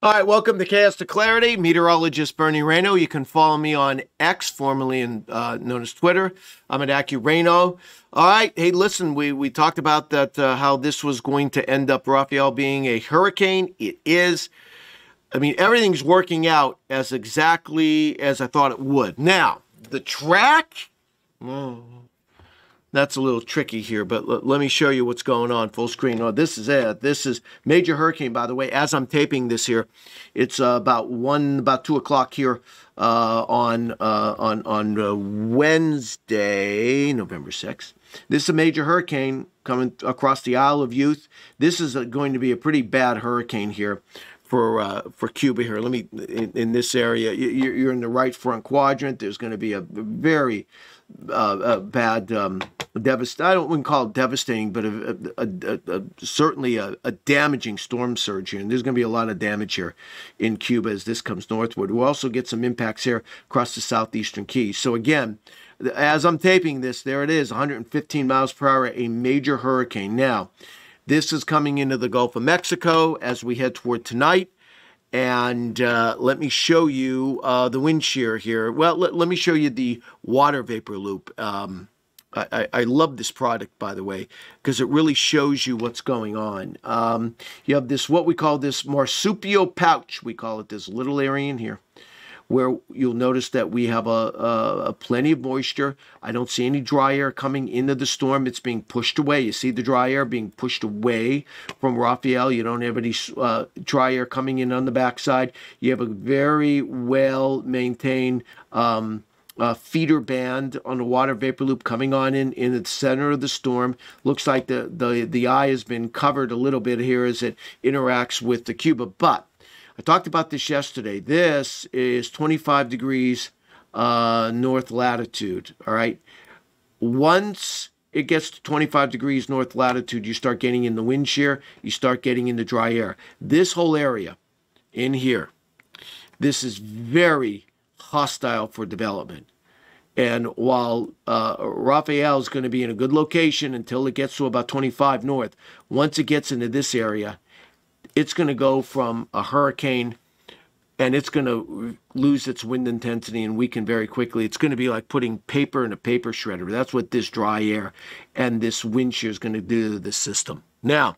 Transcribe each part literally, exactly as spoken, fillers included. All right, welcome to Chaos to Clarity. Meteorologist Bernie Rayno. You can follow me on X, formerly in, uh, known as Twitter. I'm at AccuRayno. All right, hey, listen, we, we talked about that uh, how this was going to end up, Rafael, being a hurricane. It is. I mean, everything's working out as exactly as I thought it would. Now, the track, oh, that's a little tricky here, but l let me show you what's going on. Full screen. Oh, this is it. This is major hurricane, by the way. As I'm taping this here, it's uh, about one, about two o'clock here uh, on uh, on on uh, Wednesday, November sixth. This is a major hurricane coming across the Isle of Youth. This is a, going to be a pretty bad hurricane here for uh, for Cuba here. Let me in, in this area. You, you're in the right front quadrant. There's going to be a very uh, a bad. Um, Devast- I don't, wouldn't call it devastating, but a, a, a, a, certainly a, a damaging storm surge here. And there's going to be a lot of damage here in Cuba as this comes northward. We'll also get some impacts here across the southeastern Keys. So again, as I'm taping this, there it is, one hundred fifteen miles per hour, a major hurricane. Now, this is coming into the Gulf of Mexico as we head toward tonight. And uh, let me show you uh, the wind shear here. Well, let, let me show you the water vapor loop. Um, I, I love this product, by the way, because it really shows you what's going on. Um, you have this, what we call this marsupial pouch. We call it this little area in here, where you'll notice that we have a, a, a plenty of moisture. I don't see any dry air coming into the storm. It's being pushed away. You see the dry air being pushed away from Rafael. You don't have any uh, dry air coming in on the backside. You have a very well-maintained um Uh, feeder band on the water vapor loop coming on in in the center of the storm. Looks like the, the, the eye has been covered a little bit here as it interacts with the Cuba. But I talked about this yesterday. This is twenty-five degrees uh, north latitude, all right? Once it gets to twenty-five degrees north latitude, you start getting in the wind shear, you start getting in the dry air. This whole area in here, this is very hostile for development. And while uh, Rafael is going to be in a good location until it gets to about twenty-five north, once it gets into this area, it's going to go from a hurricane and it's going to lose its wind intensity and weaken very quickly. It's going to be like putting paper in a paper shredder. That's what this dry air and this wind shear is going to do to this system. Now,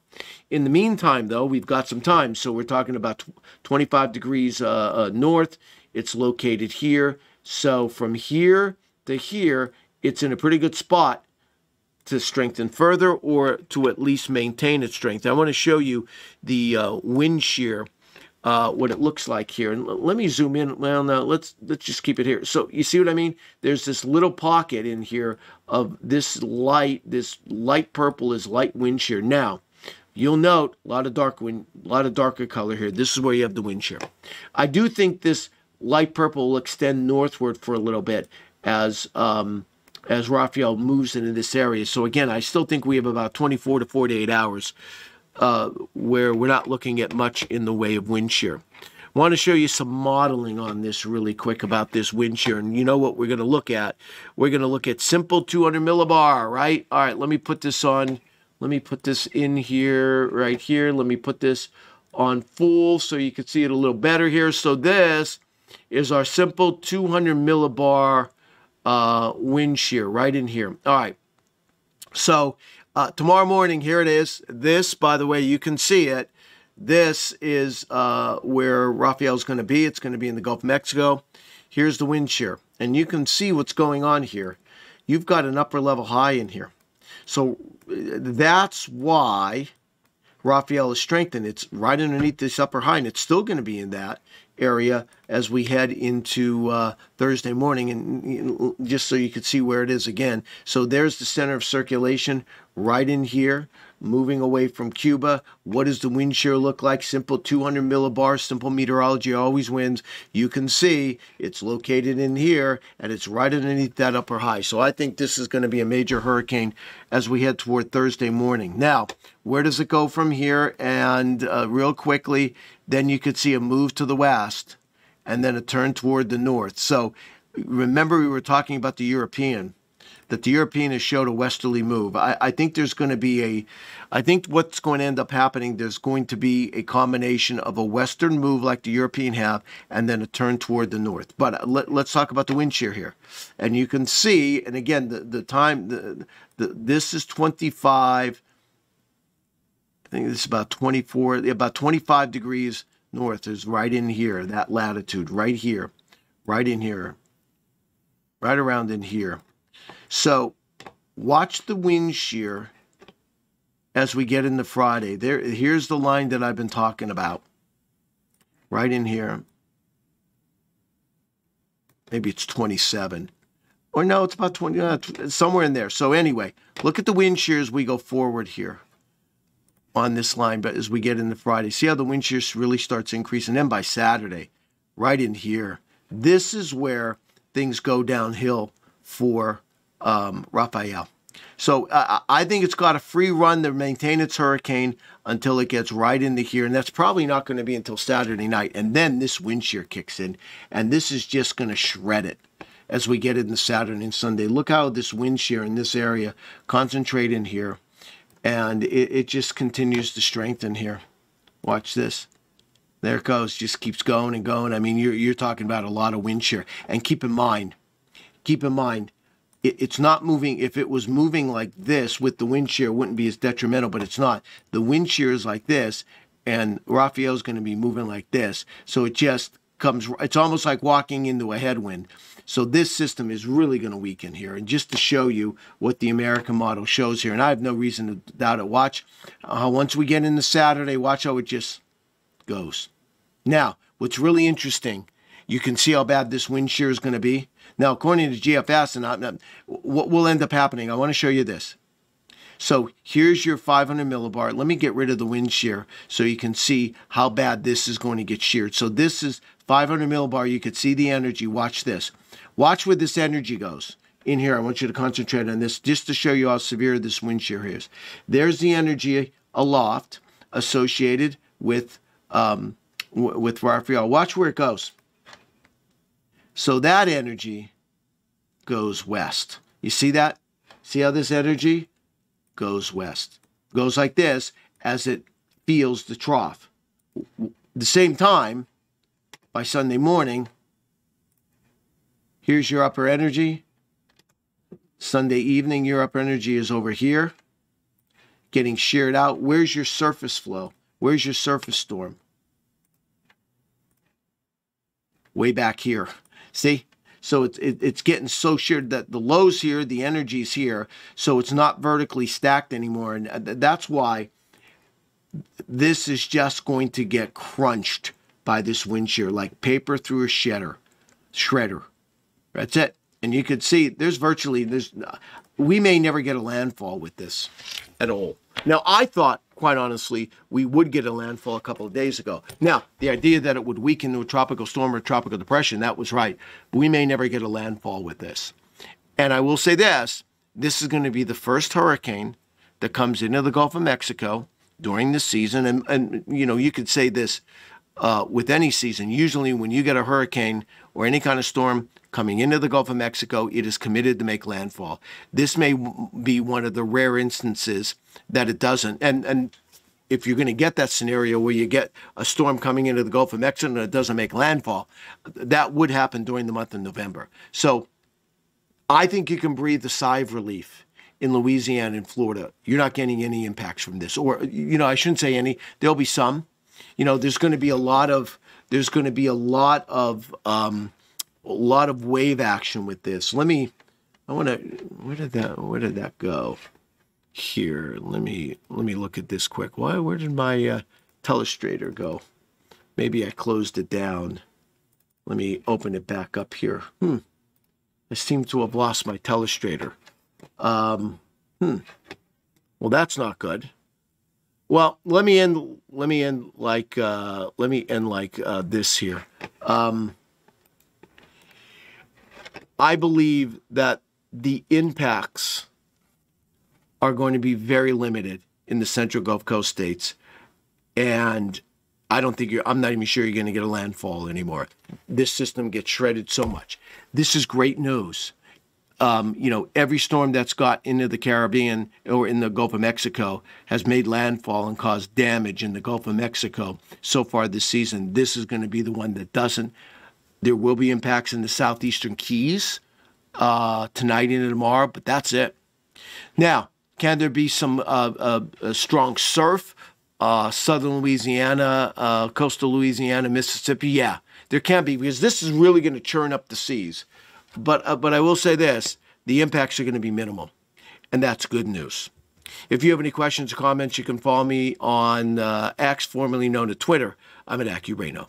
in the meantime, though, we've got some time. So we're talking about twenty-five degrees uh, uh, north. It's located here. So from here to here, it's in a pretty good spot to strengthen further or to at least maintain its strength. I want to show you the uh, wind shear, uh, what it looks like here. And let me zoom in. Well, no, let's, let's just keep it here. So you see what I mean? There's this little pocket in here of this light. This light purple is light wind shear. Now, you'll note a lot of dark wind, a lot of darker color here. This is where you have the wind shear. I do think this light purple will extend northward for a little bit as um, as Rafael moves into this area. So again, I still think we have about twenty-four to forty-eight hours uh, where we're not looking at much in the way of wind shear. I want to show you some modeling on this really quick about this wind shear. And you know what we're going to look at? We're going to look at simple two hundred millibar, right? All right, let me put this on. Let me put this in here, right here. Let me put this on full so you can see it a little better here. So this is our simple two hundred millibar uh, wind shear right in here. All right. So uh, tomorrow morning, here it is. This, by the way, you can see it. This is uh, where Rafael's going to be. It's going to be in the Gulf of Mexico. Here's the wind shear. And you can see what's going on here. You've got an upper level high in here. So that's why Rafael is strengthened. It's right underneath this upper high, and it's still going to be in that area as we head into uh, Thursday morning, and just so you could see where it is again. So there's the center of circulation right in here, moving away from Cuba. What does the wind shear look like? Simple two hundred millibars, simple meteorology always wins. You can see it's located in here, and it's right underneath that upper high. So I think this is going to be a major hurricane as we head toward Thursday morning. Now, where does it go from here? And uh, real quickly, then you could see a move to the west and then a turn toward the north. So remember, we were talking about the European. that the European has showed a westerly move. I, I think there's going to be a, I think what's going to end up happening, there's going to be a combination of a western move like the European have, and then a turn toward the north. But let, let's talk about the wind shear here. And you can see, and again, the, the time, the, the, this is twenty-five, I think this is about twenty-four, about twenty-five degrees north is right in here, that latitude, right here, right in here, right around in here. So watch the wind shear as we get into Friday. There, here's the line that I've been talking about, right in here. Maybe it's twenty-seven. Or no, it's about twenty, uh, somewhere in there. So anyway, look at the wind shear as we go forward here on this line, but as we get into Friday. See how the wind shear really starts increasing. Then by Saturday, right in here, this is where things go downhill for um, Rafael. So uh, I think it's got a free run to maintain its hurricane until it gets right into here. And that's probably not going to be until Saturday night. And then this wind shear kicks in. And this is just going to shred it as we get into Saturday and Sunday. Look how this wind shear in this area concentrate in here. And it, it just continues to strengthen here. Watch this. There it goes. Just keeps going and going. I mean, you're, you're talking about a lot of wind shear. And keep in mind, keep in mind, it, it's not moving. If it was moving like this with the wind shear, it wouldn't be as detrimental, but it's not. The wind shear is like this, and Rafael's going to be moving like this. So it just comes, it's almost like walking into a headwind. So this system is really going to weaken here. And just to show you what the American model shows here, and I have no reason to doubt it. Watch, uh, once we get into Saturday, watch how it just goes. Now, what's really interesting, you can see how bad this wind shear is going to be. Now, according to G F S, and I'm not, what will end up happening, I want to show you this. So here's your five hundred millibar. Let me get rid of the wind shear so you can see how bad this is going to get sheared. So this is five hundred millibar. You could see the energy. Watch this. Watch where this energy goes. In here, I want you to concentrate on this just to show you how severe this wind shear is. There's the energy aloft associated with, um, w with Rafael. Watch where it goes. So that energy goes west. You see that? See how this energy goes west? Goes like this as it feels the trough. At the same time, by Sunday morning, here's your upper energy. Sunday evening, your upper energy is over here, getting sheared out. Where's your surface flow? Where's your surface storm? Way back here. See? So it's, it, it's getting so sheared that the low's here, the energy's here, so it's not vertically stacked anymore. And that's why this is just going to get crunched by this wind shear, like paper through a shredder. shredder. That's it. And you could see there's virtually, there's, we may never get a landfall with this at all. Now, I thought, quite honestly, we would get a landfall a couple of days ago. Now, the idea that it would weaken to a tropical storm or tropical depression, that was right. We may never get a landfall with this. And I will say this, this is going to be the first hurricane that comes into the Gulf of Mexico during the season. And, and you know, you could say this uh, with any season. Usually when you get a hurricane or any kind of storm coming into the Gulf of Mexico, it is committed to make landfall. This may be one of the rare instances that it doesn't. And, and if you're going to get that scenario where you get a storm coming into the Gulf of Mexico and it doesn't make landfall, that would happen during the month of November. So I think you can breathe a sigh of relief in Louisiana and Florida. You're not getting any impacts from this. Or, you know, I shouldn't say any. There'll be some. You know, there's going to be a lot of, there's going to be a lot of, um, a lot of wave action with this. Let me, I want to, where did that, where did that go? Here, let me, let me look at this quick. Why, where did my uh, telestrator go? Maybe I closed it down. Let me open it back up here. Hmm. I seem to have lost my telestrator. Um, hmm. Well, that's not good. Well, let me end, let me end like, uh, let me end like uh, this here. Um, I believe that the impacts are going to be very limited in the central Gulf Coast states. And I don't think you're, I'm not even sure you're going to get a landfall anymore. This system gets shredded so much. This is great news. um, you know, every storm that's got into the Caribbean or in the Gulf of Mexico has made landfall and caused damage in the Gulf of Mexico so far this season. This is going to be the one that doesn't. There will be impacts in the southeastern Keys uh, tonight and tomorrow, but that's it. Now, can there be some uh, uh, uh, strong surf? Uh, southern Louisiana, uh, coastal Louisiana, Mississippi, yeah, there can be, because this is really going to churn up the seas. But, uh, but I will say this, the impacts are going to be minimal, and that's good news. If you have any questions or comments, you can follow me on uh, X, formerly known as Twitter. I'm at Rafael.